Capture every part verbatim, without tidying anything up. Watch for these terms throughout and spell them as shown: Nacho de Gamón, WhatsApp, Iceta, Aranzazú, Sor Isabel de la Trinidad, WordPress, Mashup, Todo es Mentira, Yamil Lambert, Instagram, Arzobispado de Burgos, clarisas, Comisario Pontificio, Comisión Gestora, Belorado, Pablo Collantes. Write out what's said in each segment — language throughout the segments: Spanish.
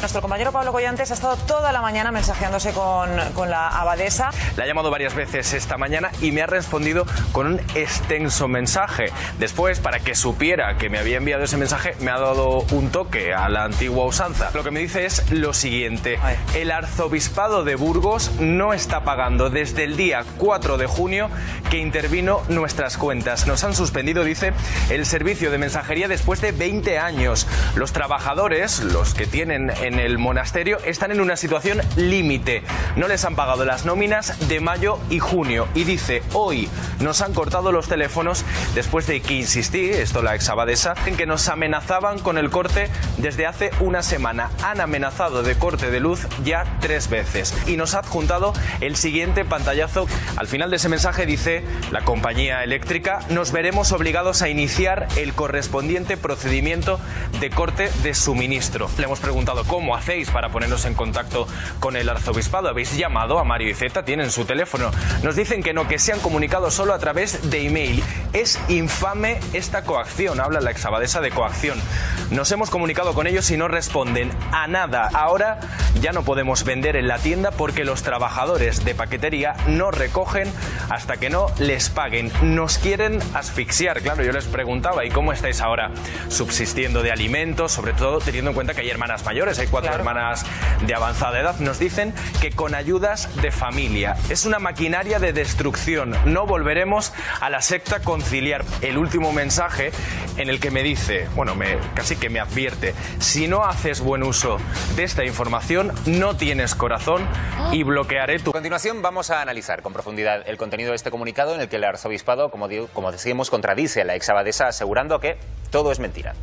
Nuestro compañero Pablo Collantes ha estado toda la mañana mensajeándose con, con la abadesa. La ha llamado varias veces esta mañana y me ha respondido con un extenso mensaje. Después, para que supiera que me había enviado ese mensaje, me ha dado un toque a la antigua usanza. Lo que me dice es lo siguiente. El Arzobispado de Burgos no está pagando desde el día cuatro de junio que intervino nuestras cuentas. Nos han suspendido, dice, el servicio de mensajería después de veinte años. Los trabajadores, los que tienen en el monasterio, están en una situación límite. No les han pagado las nóminas de mayo y junio. Y dice, hoy nos han cortado los teléfonos después de que insistí, esto la exabadesa, en que nos amenazaban con el corte desde hace una semana. Han amenazado de corte de luz ya tres veces. Y nos ha adjuntado el siguiente pantallazo. Al final de ese mensaje dice, la compañía eléctrica, nos veremos obligados a iniciar el correspondiente procedimiento de corte de suministro. Le hemos preguntado cómo hacéis para ponernos en contacto con el arzobispado. ¿Habéis llamado a Mario Iceta? ¿Tienen su teléfono? Nos dicen que no, que se han comunicado solo a través de email. Es infame esta coacción, habla la exabadesa de coacción. Nos hemos comunicado con ellos y no responden a nada. Ahora ya no podemos vender en la tienda porque los trabajadores de paquetería no recogen hasta que no les paguen. Nos quieren asfixiar. Claro, yo les preguntaba, ¿y cómo estáis ahora subsistiendo de alimentos? Sobre todo teniendo en cuenta que hay hermanas mayores, hay cuatro claro. hermanas de avanzada edad. Nos dicen que con ayudas de familia. Es una maquinaria de destrucción. No volveremos a la secta conciliar. El último mensaje en el que me dice, bueno, me, casi que me advierte, si no haces buen uso de esta información, no tienes corazón y bloquearé tu... A continuación vamos a analizar con profundidad el contenido de este comunicado en el que el arzobispado, como, digo, como decíamos, contradice a la exabadesa asegurando que todo es mentira.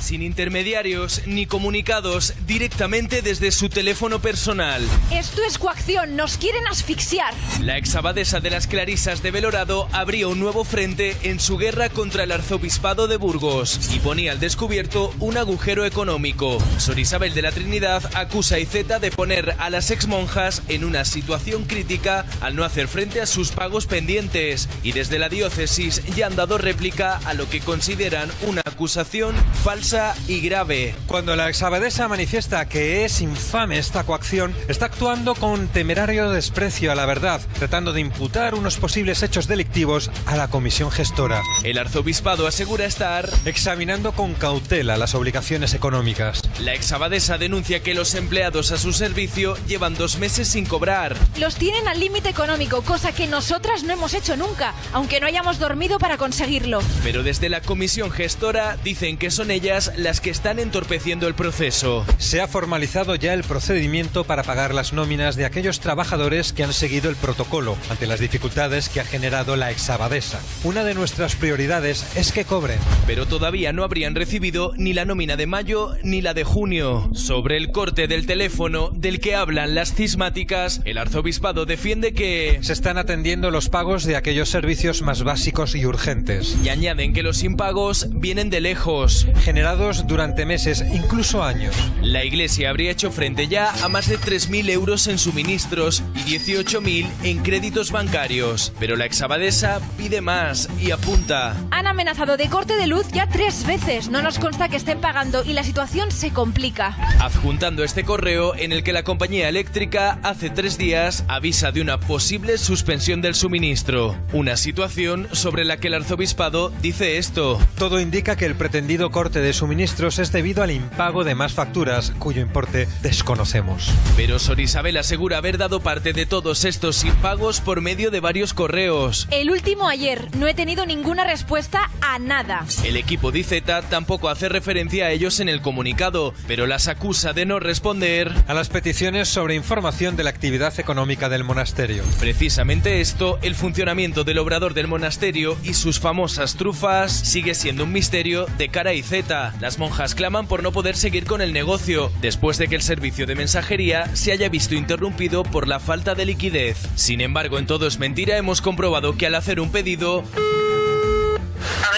Sin intermediarios ni comunicados, directamente desde su teléfono personal. Esto es coacción, nos quieren asfixiar. La exabadesa de las Clarisas de Belorado abría un nuevo frente en su guerra contra el arzobispado de Burgos y ponía al descubierto un agujero económico. Sor Isabel de la Trinidad acusa a Iceta de poner a las exmonjas en una situación crítica al no hacer frente a sus pagos pendientes, y desde la diócesis ya han dado réplica a lo que consideran una acusación falsa y grave. Cuando la exabadesa manifiesta que es infame esta coacción, está actuando con temerario desprecio a la verdad, tratando de imputar unos posibles hechos delictivos a la comisión gestora. El arzobispado asegura estar examinando con cautela las obligaciones económicas. La exabadesa denuncia que los empleados a su servicio llevan dos meses sin cobrar. Los tienen al límite económico, cosa que nosotras no hemos hecho nunca, aunque no hayamos dormido para conseguirlo. Pero desde la comisión gestora dicen que son ellas las que están entorpeciendo el proceso. Se ha formalizado ya el procedimiento para pagar las nóminas de aquellos trabajadores que han seguido el protocolo ante las dificultades que ha generado la exabadesa. Una de nuestras prioridades es que cobren. Pero todavía no habrían recibido ni la nómina de mayo ni la de junio. Sobre el corte del teléfono del que hablan las cismáticas, el arzobispado defiende que se están atendiendo los pagos de aquellos servicios más básicos y urgentes. Y añaden que los impagos vienen de lejos, generando durante meses, incluso años. La Iglesia habría hecho frente ya a más de tres mil euros en suministros y dieciocho mil en créditos bancarios. Pero la exabadesa pide más y apunta. Han amenazado de corte de luz ya tres veces. No nos consta que estén pagando y la situación se complica. Adjuntando este correo en el que la compañía eléctrica hace tres días avisa de una posible suspensión del suministro. Una situación sobre la que el arzobispado dice esto. Todo indica que el pretendido corte de suministros es debido al impago de más facturas, cuyo importe desconocemos. Pero Sor Isabel asegura haber dado parte de todos estos impagos por medio de varios correos. El último ayer, no he tenido ninguna respuesta a nada. El equipo de Iceta tampoco hace referencia a ellos en el comunicado, pero las acusa de no responder a las peticiones sobre información de la actividad económica del monasterio. Precisamente esto, el funcionamiento del obrador del monasterio y sus famosas trufas, sigue siendo un misterio de cara a Iceta. Las monjas claman por no poder seguir con el negocio, después de que el servicio de mensajería se haya visto interrumpido por la falta de liquidez. Sin embargo, en Todo es Mentira hemos comprobado que al hacer un pedido...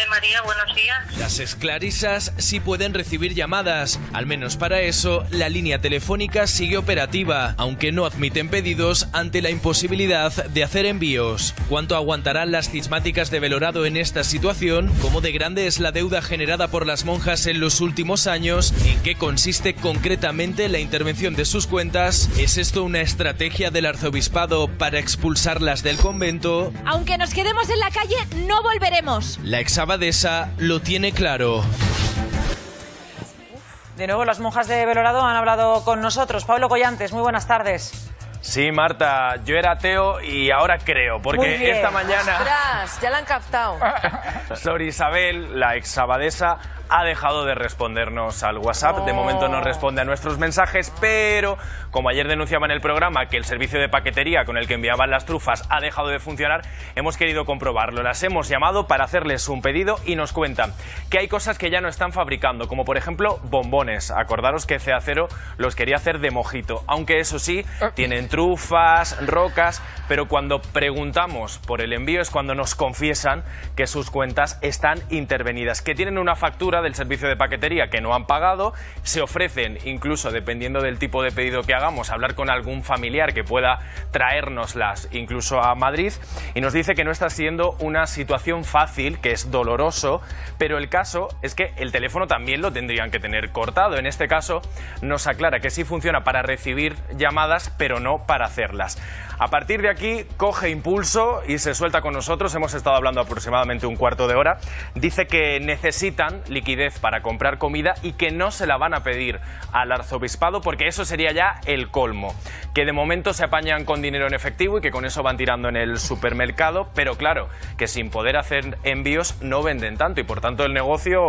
Ave María, buenos días. Las exclarisas sí pueden recibir llamadas, al menos para eso la línea telefónica sigue operativa, aunque no admiten pedidos ante la imposibilidad de hacer envíos. ¿Cuánto aguantarán las cismáticas de Belorado en esta situación? ¿Cómo de grande es la deuda generada por las monjas en los últimos años? ¿En qué consiste concretamente la intervención de sus cuentas? ¿Es esto una estrategia del arzobispado para expulsarlas del convento? Aunque nos quedemos en la calle, no volveremos. La exabadesa lo tiene claro. De nuevo, las monjas de Belorado han hablado con nosotros. Pablo Collantes, muy buenas tardes. Sí, Marta, yo era ateo y ahora creo, porque esta mañana... ¡Ostras! Ya la han captado. Sor Isabel, la exabadesa, ha dejado de respondernos al WhatsApp. Oh. De momento no responde a nuestros mensajes, pero como ayer denunciaba en el programa que el servicio de paquetería con el que enviaban las trufas ha dejado de funcionar, hemos querido comprobarlo. Las hemos llamado para hacerles un pedido y nos cuentan que hay cosas que ya no están fabricando, como por ejemplo bombones. Acordaros que C A cero los quería hacer de mojito, aunque eso sí, tienen trufas, rocas, pero cuando preguntamos por el envío es cuando nos confiesan que sus cuentas están intervenidas, que tienen una factura del servicio de paquetería que no han pagado. Se ofrecen, incluso dependiendo del tipo de pedido que hagamos, hablar con algún familiar que pueda traérnoslas incluso a Madrid, y nos dice que no está siendo una situación fácil, que es doloroso, pero el caso es que el teléfono también lo tendrían que tener cortado. En este caso nos aclara que sí funciona para recibir llamadas, pero no para hacerlas. A partir de aquí coge impulso y se suelta con nosotros. Hemos estado hablando aproximadamente un cuarto de hora. Dice que necesitan liquidez para comprar comida y que no se la van a pedir al arzobispado porque eso sería ya el colmo, que de momento se apañan con dinero en efectivo y que con eso van tirando en el supermercado, pero claro, que sin poder hacer envíos no venden tanto y por tanto el negocio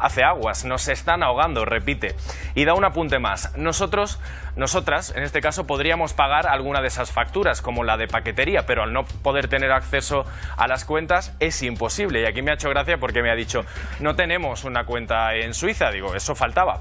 hace aguas, nos están ahogando, repite. Y da un apunte más, nosotros, nosotras en este caso podríamos pagar alguna de esas facturas como la de paquetería, pero al no poder tener acceso a las cuentas es imposible. Y aquí me ha hecho gracia porque me ha dicho, no tenemos una cuenta en Suiza. Digo, eso faltaba.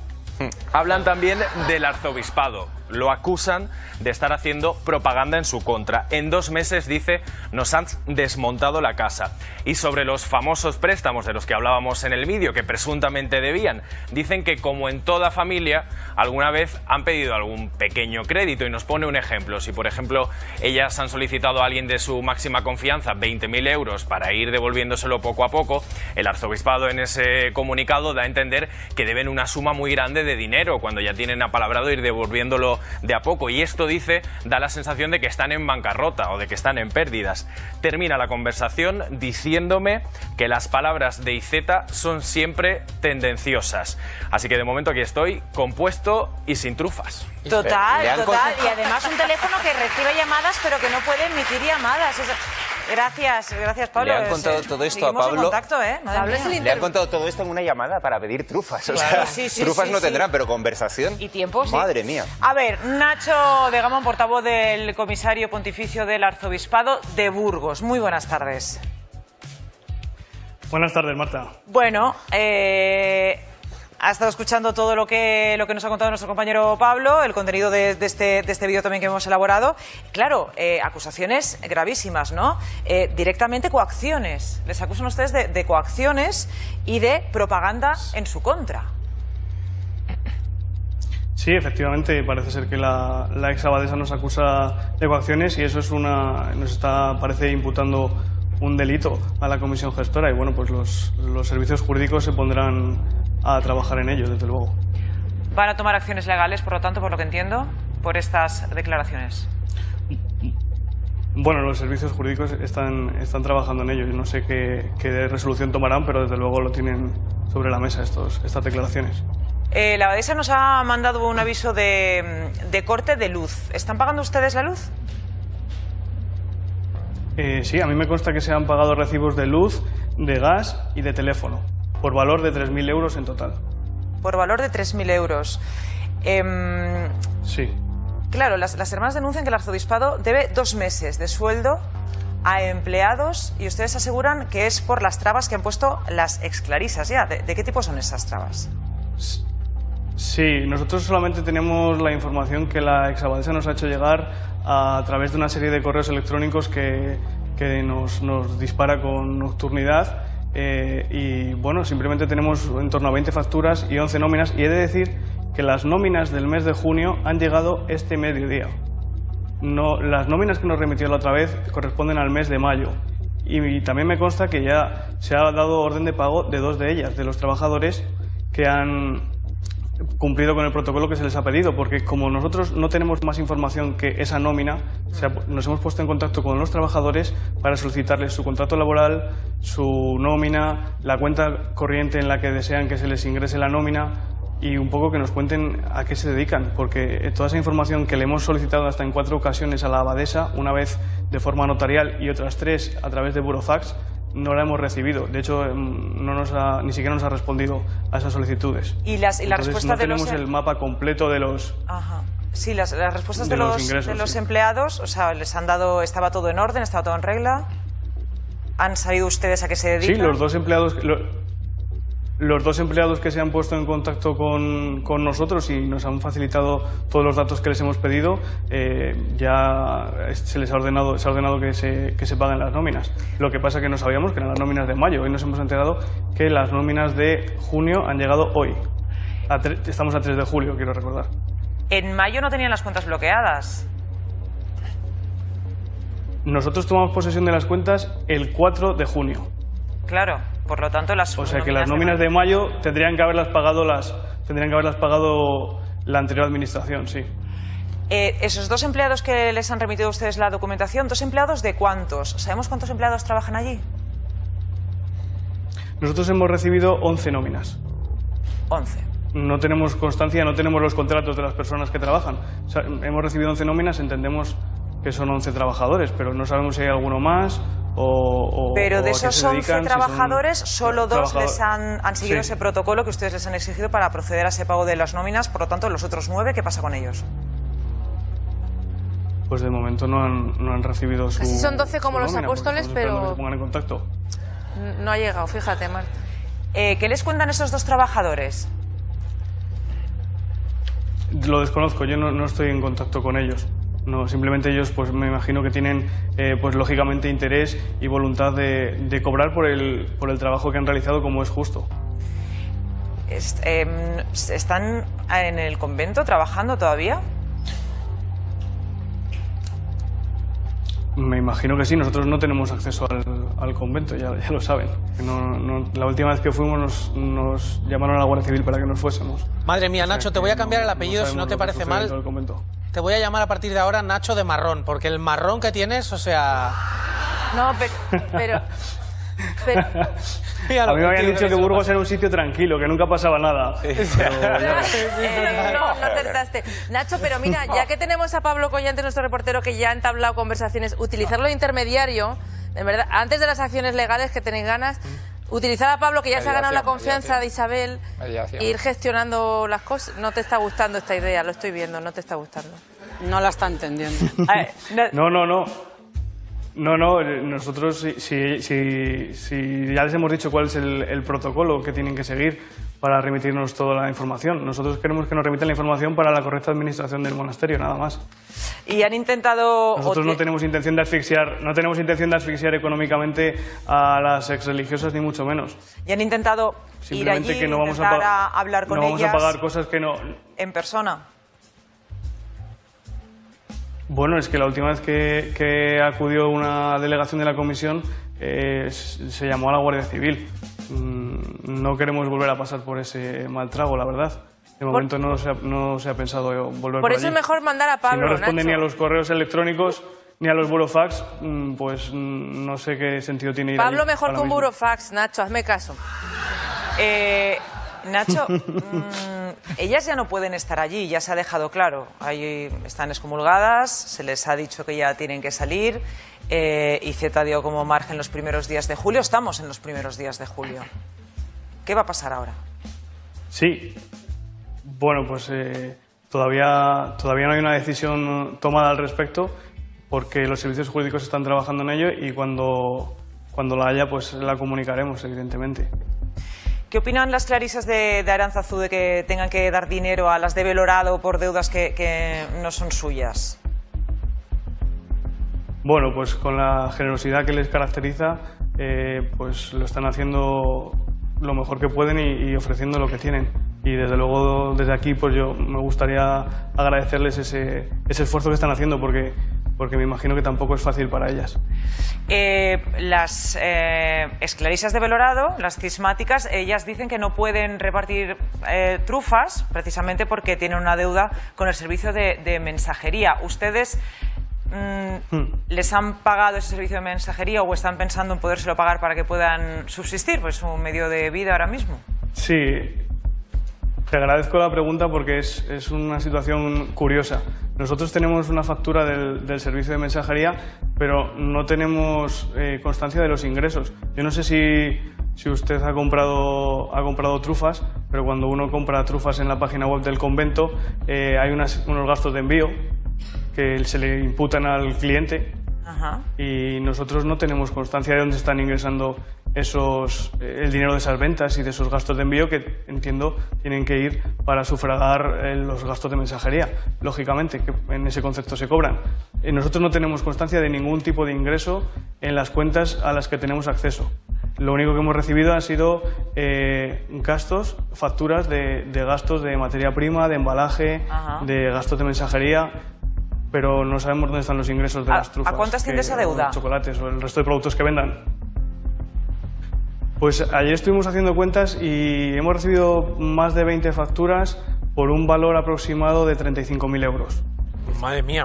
Hablan también del arzobispado. Lo acusan de estar haciendo propaganda en su contra. En dos meses, dice, nos han desmontado la casa. Y sobre los famosos préstamos de los que hablábamos en el vídeo, que presuntamente debían, dicen que como en toda familia, alguna vez han pedido algún pequeño crédito y nos pone un ejemplo. Si, por ejemplo, ellas han solicitado a alguien de su máxima confianza veinte mil euros para ir devolviéndoselo poco a poco, el arzobispado en ese comunicado da a entender que deben una suma muy grande de dinero cuando ya tienen apalabrado ir devolviéndolo de a poco, y esto, dice, da la sensación de que están en bancarrota o de que están en pérdidas. Termina la conversación diciéndome que las palabras de Iceta son siempre tendenciosas, así que de momento aquí estoy compuesto y sin trufas. Total, total, y además un teléfono que recibe llamadas pero que no puede emitir llamadas. Eso... Gracias, gracias, Pablo. Le han contado todo esto a Pablo. Contacto, ¿eh? Pablo inter... Le han contado todo esto en una llamada para pedir trufas. O sea, sí, sí, trufas sí, no sí, tendrán, sí. Pero conversación. Y tiempo, sí. Madre mía. A ver, Nacho de Gamón, portavoz del comisario pontificio del arzobispado de Burgos. Muy buenas tardes. Buenas tardes, Marta. Bueno, eh... ha estado escuchando todo lo que, lo que nos ha contado nuestro compañero Pablo, el contenido de, de este, de este vídeo también que hemos elaborado. Claro, eh, acusaciones gravísimas, ¿no? Eh, directamente coacciones. Les acusan ustedes de, de coacciones y de propaganda en su contra. Sí, efectivamente, parece ser que la, la exabadesa nos acusa de coacciones y eso es una... nos está, parece, imputando un delito a la comisión gestora y, bueno, pues los, los servicios jurídicos se pondrán a trabajar en ello, desde luego. ¿Van a tomar acciones legales, por lo tanto, por lo que entiendo, por estas declaraciones? Bueno, los servicios jurídicos están, están trabajando en ello. Yo no sé qué, qué resolución tomarán, pero desde luego lo tienen sobre la mesa estos, estas declaraciones. Eh, la abadesa nos ha mandado un aviso de, de corte de luz. ¿Están pagando ustedes la luz? Eh, sí, a mí me consta que se han pagado recibos de luz, de gas y de teléfono. Por valor de tres mil euros en total. Por valor de tres mil euros. Eh, sí. Claro, las, las hermanas denuncian que el arzobispado debe dos meses de sueldo a empleados y ustedes aseguran que es por las trabas que han puesto las exclarisas. ¿Ya? ¿De, de qué tipo son esas trabas? Sí, nosotros solamente tenemos la información que la exabadesa nos ha hecho llegar a través de una serie de correos electrónicos que, que nos, nos dispara con nocturnidad. eh, y bueno, simplemente tenemos en torno a veinte facturas y once nóminas, y he de decir que las nóminas del mes de junio han llegado este mediodía. No, las nóminas que nos remitió la otra vez corresponden al mes de mayo, y, y también me consta que ya se ha dado orden de pago de dos de ellas, de los trabajadores que han cumplido con el protocolo que se les ha pedido, porque como nosotros no tenemos más información que esa nómina, se ha, nos hemos puesto en contacto con los trabajadores para solicitarles su contrato laboral, su nómina, la cuenta corriente en la que desean que se les ingrese la nómina, y un poco que nos cuenten a qué se dedican, porque toda esa información que le hemos solicitado hasta en cuatro ocasiones a la abadesa, una vez de forma notarial y otras tres a través de burofax, no la hemos recibido. De hecho, no nos ha, ni siquiera nos ha respondido a esas solicitudes. Y las y la Entonces, respuesta no de los tenemos el mapa completo de los. Ajá. Sí, las, las respuestas de, de los, los, ingresos, de los sí. empleados, o sea, les han dado, estaba todo en orden, estaba todo en regla. ¿Han sabido ustedes a qué se dedican? Sí, los dos empleados. Lo, Los dos empleados que se han puesto en contacto con, con nosotros y nos han facilitado todos los datos que les hemos pedido, eh, ya se les ha ordenado, se ha ordenado que se, que se paguen las nóminas. Lo que pasa es que no sabíamos que eran las nóminas de mayo, y nos hemos enterado que las nóminas de junio han llegado hoy. A estamos a tres de julio, quiero recordar. En mayo no tenían las cuentas bloqueadas. Nosotros tomamos posesión de las cuentas el cuatro de junio. Claro. Por lo tanto, las o sea que las nóminas de mayo, de mayo tendrían que haberlas pagado las tendrían que haberlas pagado la anterior administración, sí. Eh, esos dos empleados que les han remitido a ustedes la documentación, ¿dos empleados de cuántos? ¿Sabemos cuántos empleados trabajan allí? Nosotros hemos recibido once nóminas. once. No tenemos constancia, no tenemos los contratos de las personas que trabajan. O sea, hemos recibido once nóminas, entendemos que son once trabajadores, pero no sabemos si hay alguno más. O, o, Pero de esos once trabajadores, si solo dos trabajador... les han, han seguido sí. ese protocolo que ustedes les han exigido para proceder a ese pago de las nóminas. Por lo tanto, los otros nueve, ¿qué pasa con ellos? Pues de momento no han, no han recibido su Casi son doce como nómina, los apóstoles, pero... Que se pongan en contacto. No ha llegado, fíjate, Marta. Eh, ¿Qué les cuentan esos dos trabajadores? Lo desconozco, yo no, no estoy en contacto con ellos. No, simplemente ellos, pues me imagino que tienen, eh, pues lógicamente, interés y voluntad de, de cobrar por el, por el trabajo que han realizado, como es justo. Est- eh, ¿Están en el convento trabajando todavía? Me imagino que sí, nosotros no tenemos acceso al, al convento, ya, ya lo saben. No, no, la última vez que fuimos nos, nos llamaron a la Guardia Civil para que nos fuésemos. Madre mía, o sea, Nacho, te voy a cambiar el apellido, no, no si no te parece mal. Te voy a llamar a partir de ahora Nacho de Marrón, porque el marrón que tienes, o sea... No, pero... pero... Pero... A mí me habían dicho que Burgos era un sitio tranquilo, que nunca pasaba nada. Sí. Pero... no, no, no acertaste. Nacho, pero mira, ya que tenemos a Pablo Collantes, nuestro reportero, que ya ha entablado conversaciones, utilizarlo de intermediario, de verdad, antes de las acciones legales que tenéis ganas, utilizar a Pablo, que ya se ha ganado la confianza de Isabel, e ir gestionando las cosas. No te está gustando esta idea, lo estoy viendo, no te está gustando. No la está entendiendo. A ver, no, no, no. no. No, no, nosotros si, si, si, si ya les hemos dicho cuál es el, el protocolo que tienen que seguir para remitirnos toda la información. Nosotros queremos que nos remitan la información para la correcta administración del monasterio, nada más. Y han intentado... Nosotros no tenemos intención de asfixiar, no tenemos intención de asfixiar económicamente a las exreligiosas, ni mucho menos. Y han intentado ir allí, que no vamos intentar a, a hablar con no ellas... No vamos a pagar cosas que no... En persona... Bueno, es que la última vez que, que acudió una delegación de la comisión eh, se llamó a la Guardia Civil. Mm, no queremos volver a pasar por ese mal trago, la verdad. De momento no se ha, no se ha pensado volver por, por eso allí. Es mejor mandar a Pablo, si no responde Nacho. Ni a los correos electrónicos ni a los burofax, pues no sé qué sentido tiene ir Pablo allí, mejor con mismo. Burofax, Nacho, hazme caso. Eh... Nacho, mmm, ellas ya no pueden estar allí, ya se ha dejado claro. Ahí están excomulgadas, se les ha dicho que ya tienen que salir. Eh, Iceta dio como margen los primeros días de julio. Estamos en los primeros días de julio. ¿Qué va a pasar ahora? Sí. Bueno, pues eh, todavía, todavía no hay una decisión tomada al respecto, porque los servicios jurídicos están trabajando en ello y cuando, cuando la haya, pues la comunicaremos, evidentemente. ¿Qué opinan las clarisas de, de Aranzazú de que tengan que dar dinero a las de Belorado por deudas que, que no son suyas? Bueno, pues con la generosidad que les caracteriza, eh, pues lo están haciendo lo mejor que pueden y, y ofreciendo lo que tienen. Y desde luego desde aquí pues yo me gustaría agradecerles ese, ese esfuerzo que están haciendo, porque, porque me imagino que tampoco es fácil para ellas. Eh, las eh, esclerisas de Belorado, las cismáticas, ellas dicen que no pueden repartir eh, trufas precisamente porque tienen una deuda con el servicio de, de mensajería. ¿Ustedes mm, hmm. les han pagado ese servicio de mensajería o están pensando en podérselo pagar para que puedan subsistir? Pues un medio de vida ahora mismo. Sí. Te agradezco la pregunta porque es, es una situación curiosa. Nosotros tenemos una factura del, del servicio de mensajería, pero no tenemos eh, constancia de los ingresos. Yo no sé si, si usted ha comprado, ha comprado trufas, pero cuando uno compra trufas en la página web del convento eh, hay unas, unos gastos de envío que se le imputan al cliente. Ajá. Y nosotros no tenemos constancia de dónde están ingresando esos, el dinero de esas ventas y de esos gastos de envío que, entiendo, tienen que ir para sufragar los gastos de mensajería, lógicamente, que en ese concepto se cobran. Nosotros no tenemos constancia de ningún tipo de ingreso en las cuentas a las que tenemos acceso. Lo único que hemos recibido han sido eh, gastos, facturas de, de gastos de materia prima, de embalaje, Ajá. de gastos de mensajería, pero no sabemos dónde están los ingresos de las trufas. ¿A cuánto asciende esa deuda? Los chocolates o el resto de productos que vendan. Pues ayer estuvimos haciendo cuentas y hemos recibido más de veinte facturas por un valor aproximado de treinta y cinco mil euros. Madre mía.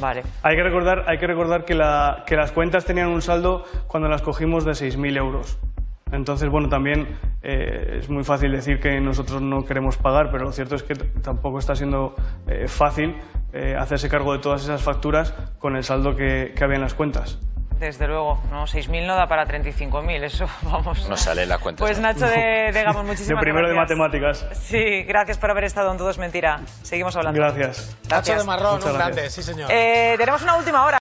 Vale. Hay que recordar, hay que, recordar que, la, que las cuentas tenían un saldo cuando las cogimos de seis mil euros. Entonces, bueno, también eh, es muy fácil decir que nosotros no queremos pagar, pero lo cierto es que tampoco está siendo eh, fácil eh, hacerse cargo de todas esas facturas con el saldo que, que había en las cuentas. Desde luego, no, seis mil no da para treinta y cinco mil, eso vamos. No sale las cuentas. Pues Nacho de, de Gamón, muchísimas gracias. Yo primero de matemáticas. Sí, gracias por haber estado en Todo es Mentira. Seguimos hablando. Gracias. Gracias. Nacho de Marrón, un grande, sí señor. Eh, tenemos una última hora.